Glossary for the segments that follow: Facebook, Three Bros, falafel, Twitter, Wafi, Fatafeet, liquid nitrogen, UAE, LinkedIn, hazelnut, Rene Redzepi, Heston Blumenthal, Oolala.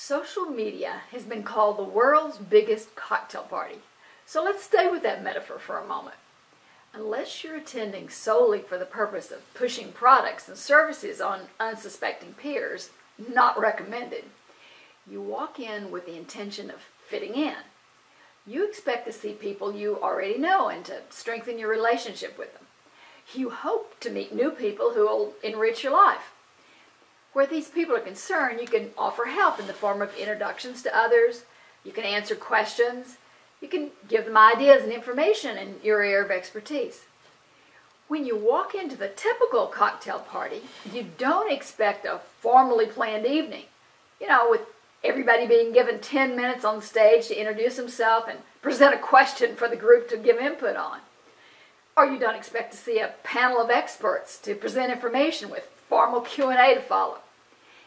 Social media has been called the world's biggest cocktail party. So let's stay with that metaphor for a moment. Unless you're attending solely for the purpose of pushing products and services on unsuspecting peers, not recommended, you walk in with the intention of fitting in. You expect to see people you already know and to strengthen your relationship with them. You hope to meet new people who will enrich your life. Where these people are concerned, you can offer help in the form of introductions to others, you can answer questions, you can give them ideas and information in your area of expertise. When you walk into the typical cocktail party, you don't expect a formally planned evening, with everybody being given 10 minutes on stage to introduce himself and present a question for the group to give input on. Or you don't expect to see a panel of experts to present information with formal Q&A to follow.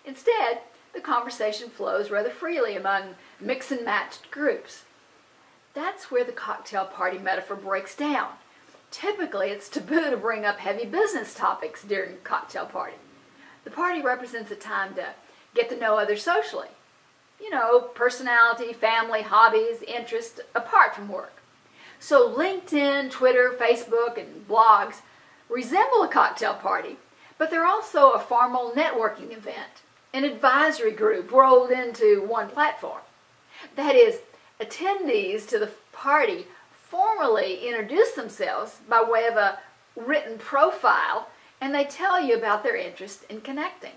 Instead, the conversation flows rather freely among mix and matched groups. That's where the cocktail party metaphor breaks down. Typically, it's taboo to bring up heavy business topics during a cocktail party. The party represents a time to get to know others socially. Personality, family, hobbies, interests, apart from work. So LinkedIn, Twitter, Facebook, and blogs resemble a cocktail party, but they're also a formal networking event, an advisory group rolled into one platform. That is, attendees to the party formally introduce themselves by way of a written profile, and they tell you about their interest in connecting.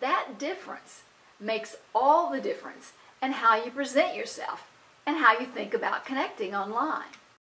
That difference makes all the difference in how you present yourself and how you think about connecting online.